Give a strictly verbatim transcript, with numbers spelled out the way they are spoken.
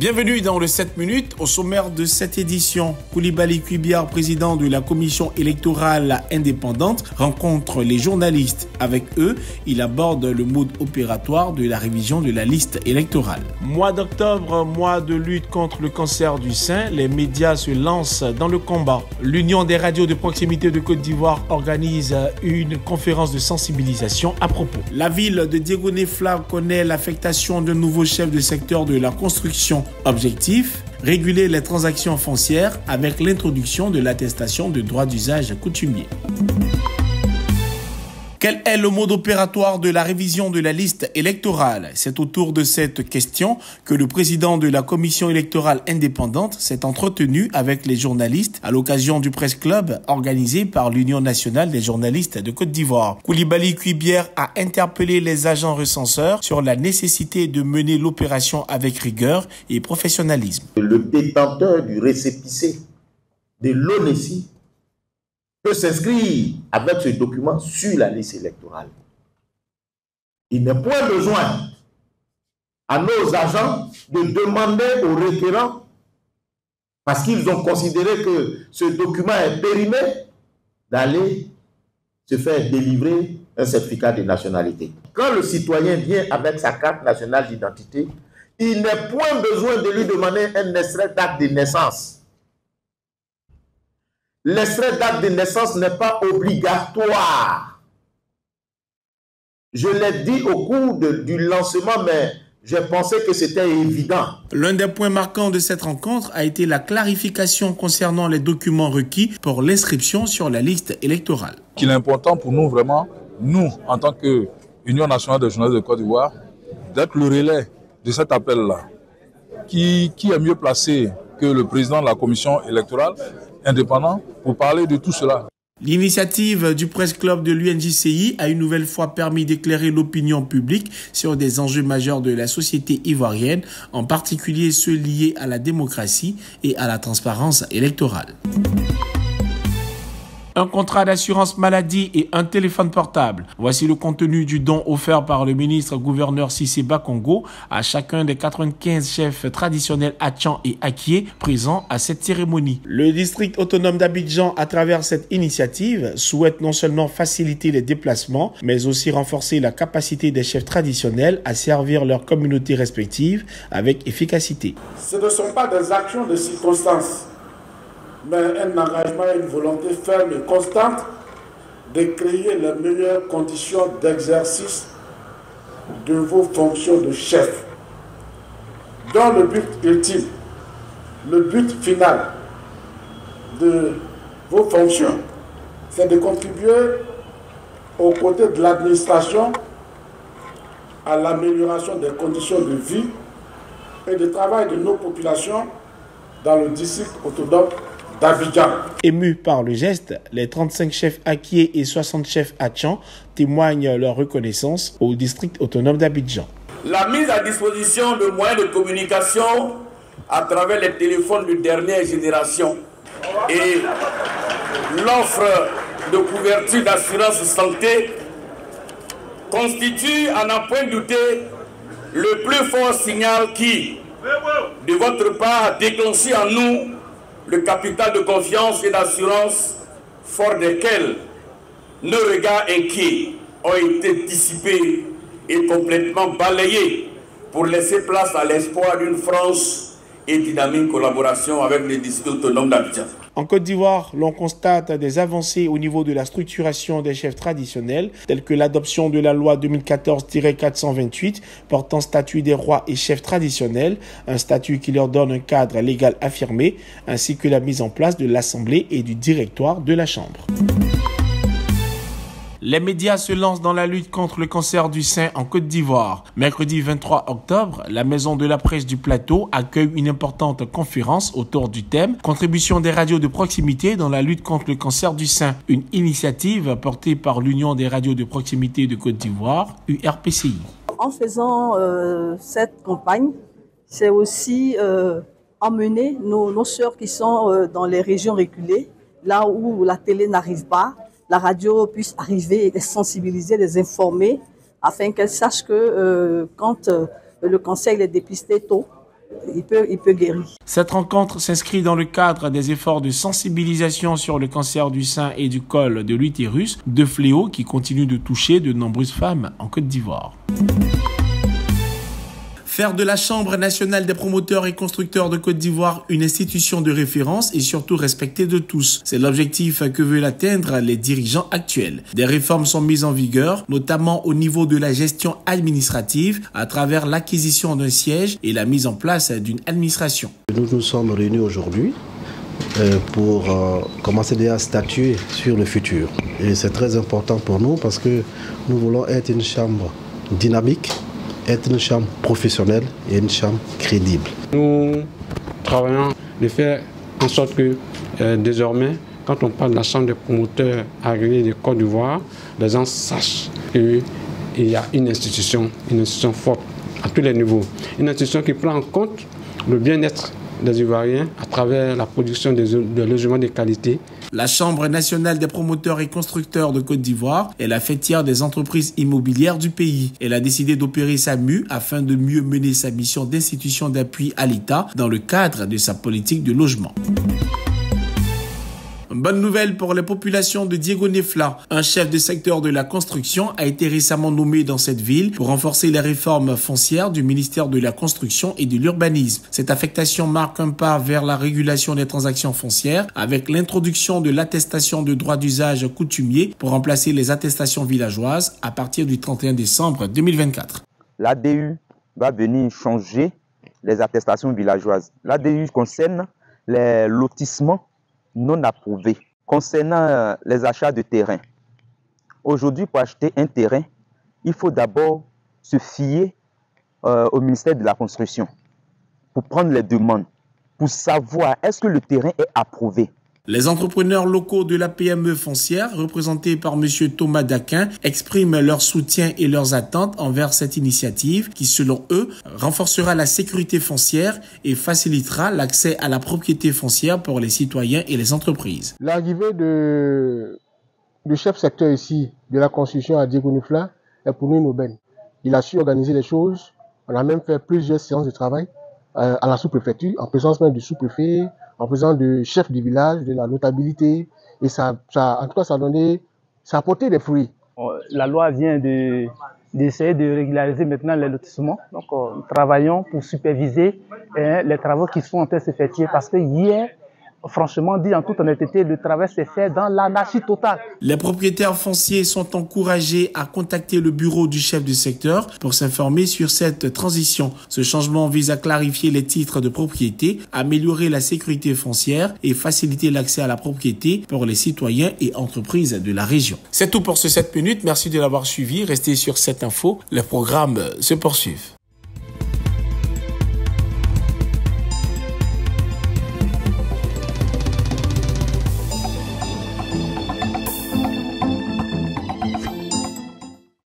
Bienvenue dans le sept minutes. Au sommaire de cette édition, Koulibaly Kuibiert, président de la commission électorale indépendante, rencontre les journalistes. Avec eux, il aborde le mode opératoire de la révision de la liste électorale. Mois d'octobre, mois de lutte contre le cancer du sein, les médias se lancent dans le combat. L'Union des radios de proximité de Côte d'Ivoire organise une conférence de sensibilisation à propos. La ville de Diégonefla connaît l'affectation d'un nouveau chef de secteur de la construction. Objectif, réguler les transactions foncières avec l'introduction de l'attestation de droit d'usage coutumier. Quel est le mode opératoire de la révision de la liste électorale? C'est autour de cette question que le président de la commission électorale indépendante s'est entretenu avec les journalistes à l'occasion du Presse Club organisé par l'Union nationale des journalistes de Côte d'Ivoire. Koulibaly Kuibiert a interpellé les agents recenseurs sur la nécessité de mener l'opération avec rigueur et professionnalisme. Le détenteur du récépissé de l'ONESI peut s'inscrire avec ce document sur la liste électorale. Il n'est point besoin à nos agents de demander aux référents, parce qu'ils ont considéré que ce document est périmé, d'aller se faire délivrer un certificat de nationalité. Quand le citoyen vient avec sa carte nationale d'identité, il n'est point besoin de lui demander un extrait d'acte de naissance. L'extrait d'acte de naissance n'est pas obligatoire. Je l'ai dit au cours de, du lancement, mais j'ai pensé que c'était évident. L'un des points marquants de cette rencontre a été la clarification concernant les documents requis pour l'inscription sur la liste électorale. Ce qui est important pour nous vraiment, nous, en tant qu'Union nationale des journalistes de Côte d'Ivoire, d'être le relais de cet appel-là. Qui, qui est mieux placé que le président de la commission électorale indépendant pour parler de tout cela. L'initiative du Presse Club de l'U N J C I a une nouvelle fois permis d'éclairer l'opinion publique sur des enjeux majeurs de la société ivoirienne, en particulier ceux liés à la démocratie et à la transparence électorale. Un contrat d'assurance maladie et un téléphone portable. Voici le contenu du don offert par le ministre-gouverneur Siseba Kongo à chacun des quatre-vingt-quinze chefs traditionnels Hatchans et Akié présents à cette cérémonie. Le district autonome d'Abidjan, à travers cette initiative, souhaite non seulement faciliter les déplacements, mais aussi renforcer la capacité des chefs traditionnels à servir leurs communautés respectives avec efficacité. Ce ne sont pas des actions de circonstance, mais un engagement et une volonté ferme et constante de créer les meilleures conditions d'exercice de vos fonctions de chef, dans le but ultime, le but final de vos fonctions, c'est de contribuer aux côtés de l'administration à l'amélioration des conditions de vie et de travail de nos populations dans le district autonome d'Abidjan. Émus par le geste, les trente-cinq chefs Akié et soixante chefs Hatchans témoignent leur reconnaissance au district autonome d'Abidjan. La mise à disposition de moyens de communication à travers les téléphones de dernière génération et l'offre de couverture d'assurance santé constitue, à n'en point douter, le plus fort signal qui, de votre part, déclenche en nous le capital de confiance et d'assurance fort desquels nos regards inquiets ont été dissipés et complètement balayés pour laisser place à l'espoir d'une France et dynamique collaboration avec les districts autonomes d'Abidjan. En Côte d'Ivoire, l'on constate des avancées au niveau de la structuration des chefs traditionnels, telles que l'adoption de la loi deux mille quatorze quatre cent vingt-huit portant statut des rois et chefs traditionnels, un statut qui leur donne un cadre légal affirmé, ainsi que la mise en place de l'Assemblée et du Directoire de la Chambre. Les médias se lancent dans la lutte contre le cancer du sein en Côte d'Ivoire. Mercredi vingt-trois octobre, la Maison de la Presse du Plateau accueille une importante conférence autour du thème « Contribution des radios de proximité dans la lutte contre le cancer du sein », une initiative portée par l'Union des radios de proximité de Côte d'Ivoire, U R P C I. En faisant euh, cette campagne, c'est aussi euh, emmener nos, nos sœurs qui sont euh, dans les régions reculées, là où la télé n'arrive pas, la radio puisse arriver et les sensibiliser, les informer, afin qu'elles sachent que euh, quand euh, le cancer est dépisté tôt, il peut, il peut guérir. Cette rencontre s'inscrit dans le cadre des efforts de sensibilisation sur le cancer du sein et du col de l'utérus, deux fléaux qui continuent de toucher de nombreuses femmes en Côte d'Ivoire. Faire de la Chambre nationale des promoteurs et constructeurs de Côte d'Ivoire une institution de référence et surtout respectée de tous, c'est l'objectif que veulent atteindre les dirigeants actuels. Des réformes sont mises en vigueur, notamment au niveau de la gestion administrative, à travers l'acquisition d'un siège et la mise en place d'une administration. Nous nous sommes réunis aujourd'hui pour commencer à statuer sur le futur. Et c'est très important pour nous parce que nous voulons être une chambre dynamique, être une chambre professionnelle et une chambre crédible. Nous travaillons de faire en sorte que euh, désormais, quand on parle de la Chambre des promoteurs agréés de Côte d'Ivoire, les gens sachent qu'il y a une institution, une institution forte à tous les niveaux. Une institution qui prend en compte le bien-être des Ivoiriens à travers la production de logements de qualité. La Chambre nationale des promoteurs et constructeurs de Côte d'Ivoire est la fêtière des entreprises immobilières du pays. Elle a décidé d'opérer sa mue afin de mieux mener sa mission d'institution d'appui à l'État dans le cadre de sa politique de logement. Bonne nouvelle pour les populations de Diégonefla. Un chef de secteur de la construction a été récemment nommé dans cette ville pour renforcer les réformes foncières du ministère de la Construction et de l'Urbanisme. Cette affectation marque un pas vers la régulation des transactions foncières avec l'introduction de l'attestation de droit d'usage coutumier pour remplacer les attestations villageoises à partir du trente et un décembre deux mille vingt-quatre. L'A D U va venir changer les attestations villageoises. L'A D U concerne les lotissements non approuvés. Concernant les achats de terrain, aujourd'hui pour acheter un terrain, il faut d'abord se fier euh, au ministère de la Construction pour prendre les demandes, pour savoir est-ce que le terrain est approuvé. Les entrepreneurs locaux de la P M E foncière, représentés par M. Thomas Daquin, expriment leur soutien et leurs attentes envers cette initiative qui, selon eux, renforcera la sécurité foncière et facilitera l'accès à la propriété foncière pour les citoyens et les entreprises. L'arrivée de, du chef secteur ici, de la construction à Diégonefla, est pour nous une aubaine. Il a su organiser les choses. On a même fait plusieurs séances de travail à la sous-préfecture, en présence même du sous-préfet, en présence du chef du village, de la notabilité, et ça, ça, en tout cas, ça a donné, ça a porté des fruits. La loi vient de, d'essayer de régulariser maintenant les lotissements, donc nous travaillons pour superviser hein, les travaux qui sont en train de se faire, parce que hier, franchement dit, en toute honnêteté, le travail s'est fait dans l'anarchie totale. Les propriétaires fonciers sont encouragés à contacter le bureau du chef du secteur pour s'informer sur cette transition. Ce changement vise à clarifier les titres de propriété, améliorer la sécurité foncière et faciliter l'accès à la propriété pour les citoyens et entreprises de la région. C'est tout pour ce sept minutes. Merci de l'avoir suivi. Restez sur cette info. Les programmes se poursuivent.